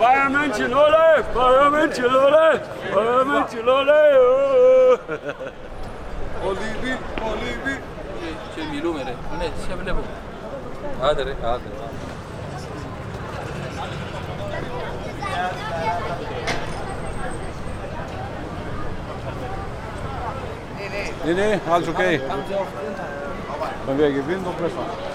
Bayern München, ole! Bayern München, ole! Bayern München, ole! Olivi, Olivi! Ce milu mere, bine, ce bine bun. Adere, adere. Nee, nee, alles okay. Wenn wir gewinnen, doch besser.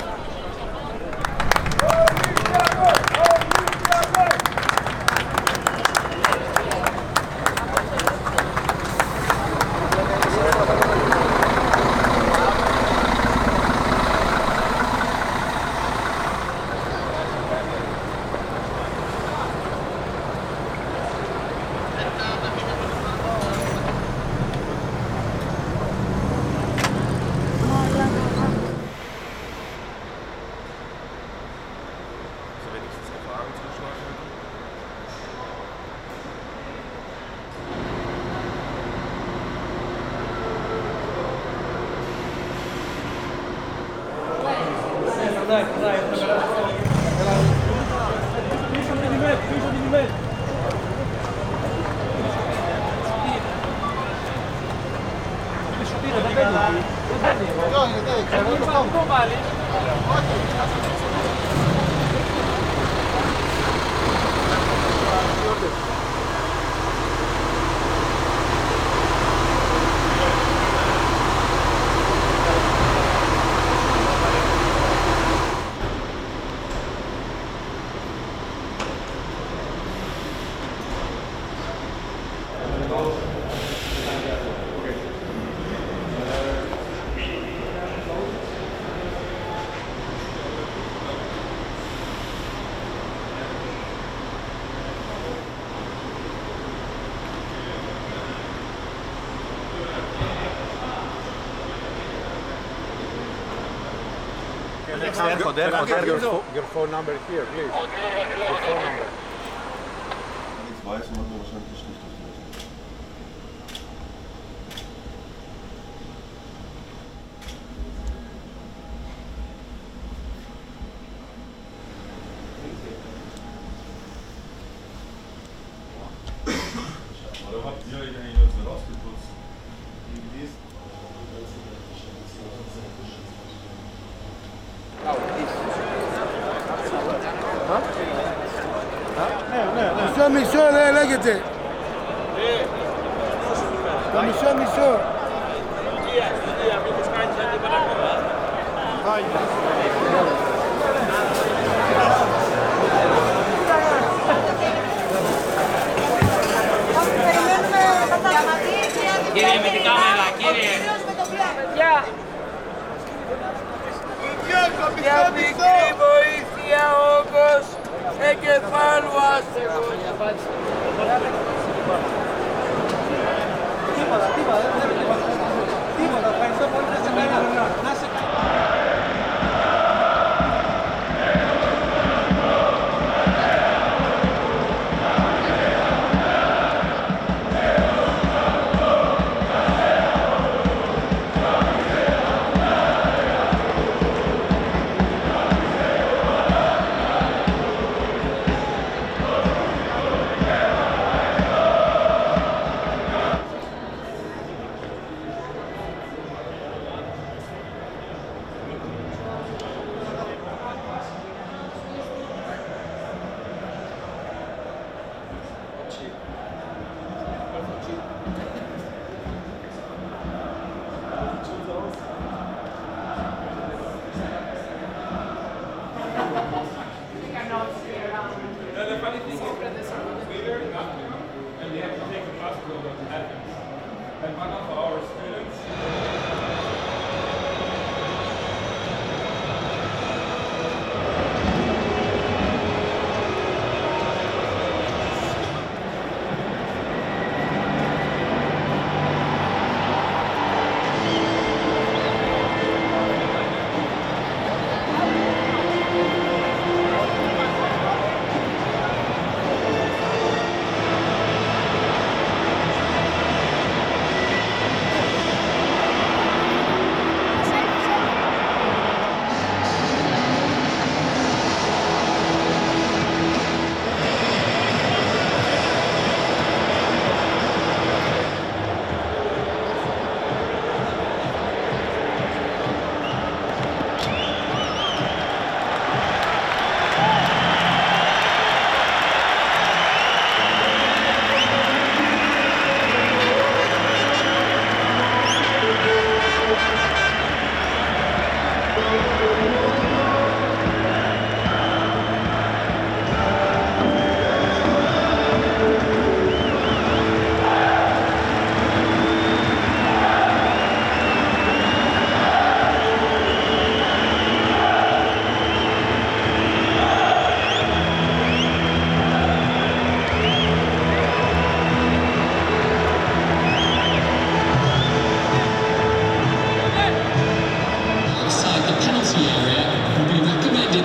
Your phone number here, please. Your phone number. Jetzt weiß man wahrscheinlich nicht, dass wir das sind. Oder habt ihr euch eigentlich jetzt rausgeputzt? Wie liest? מישור, להלג את זה. מישור, מישור. גירי, מתקרב אליי, גירי. יא. יא, ביקרי בויס, יא אוגוס. Έχει κεφάλου άστεγο. Τίποτα, τίποτα, δεν βλέπετε. Τίποτα, ευχαριστώ πολύ, να σε καλά. Να σε καλά.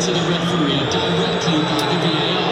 into the referee directly by the VAR.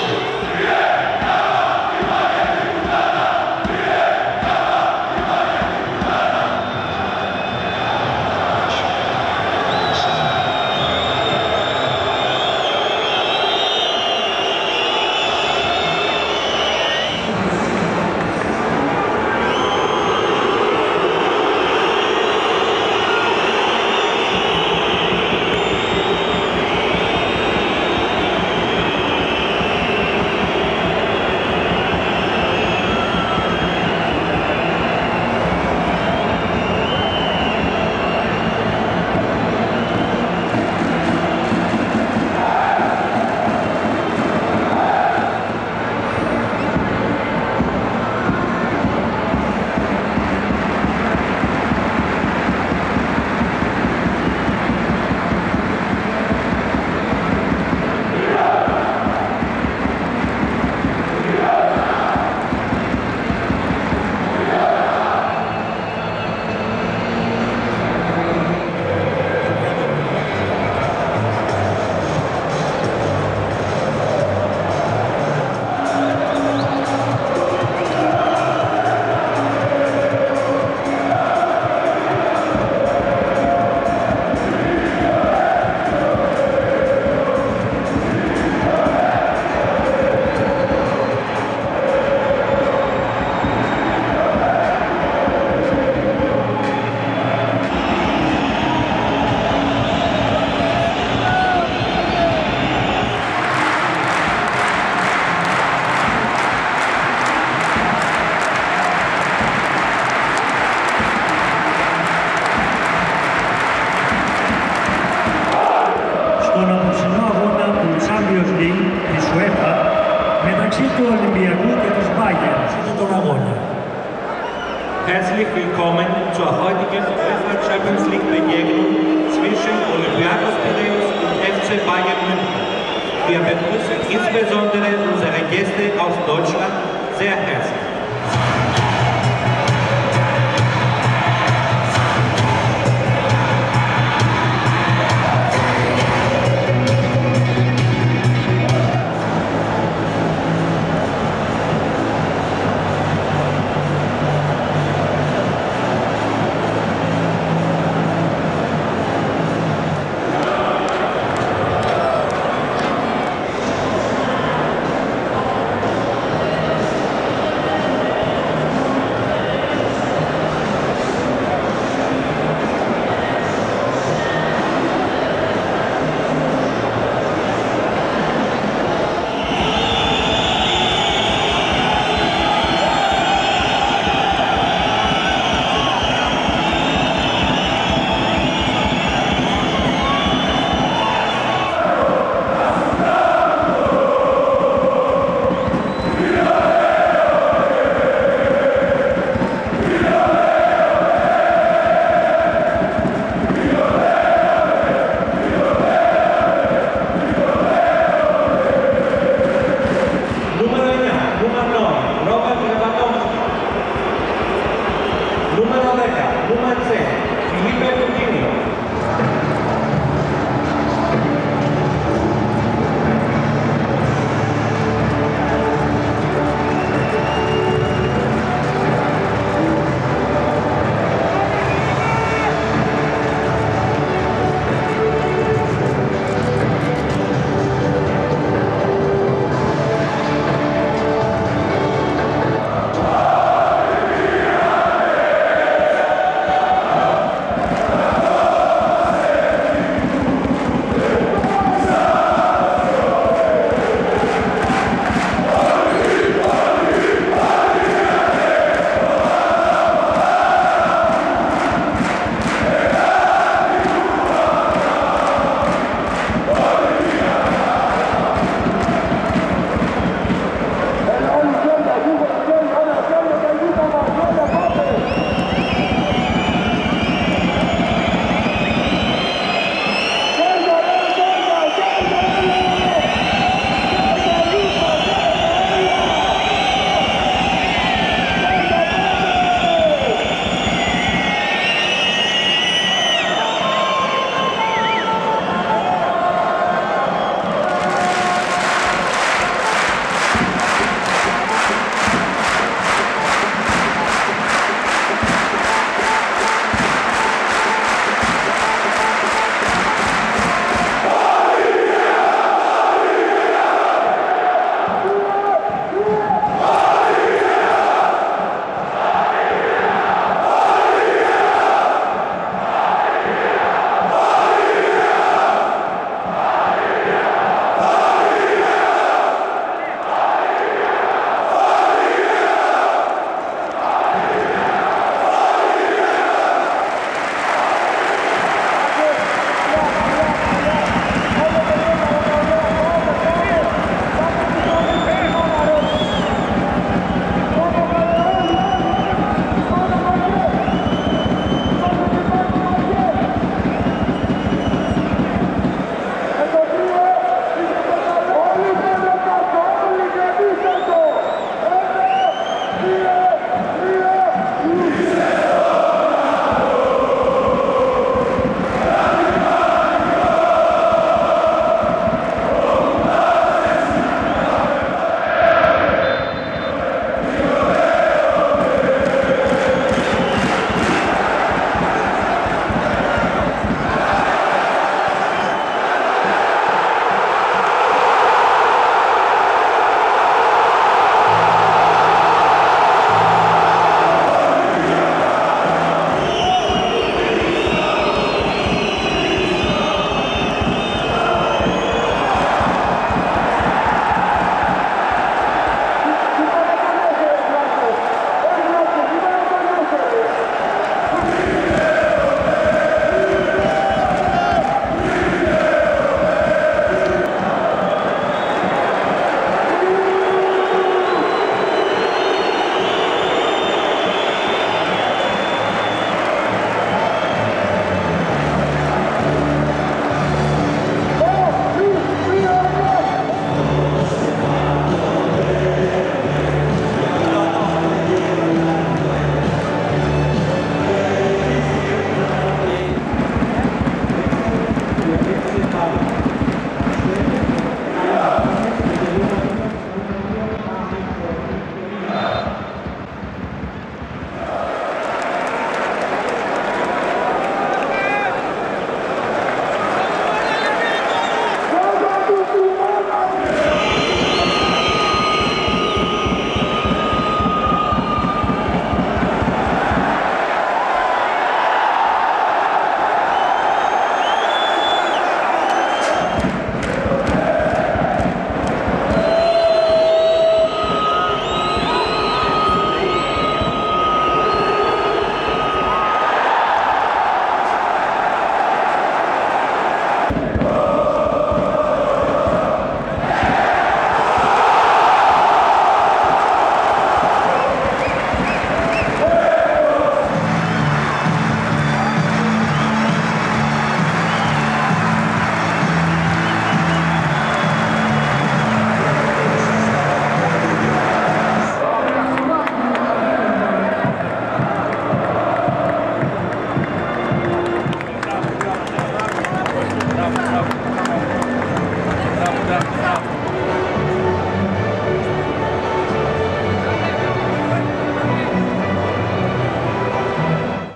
Herzlich willkommen zur heutigen UEFA Champions League Begegnung zwischen Olympiakos Piräus und FC Bayern München. Wir begrüßen insbesondere unsere Gäste aus Deutschland sehr herzlich.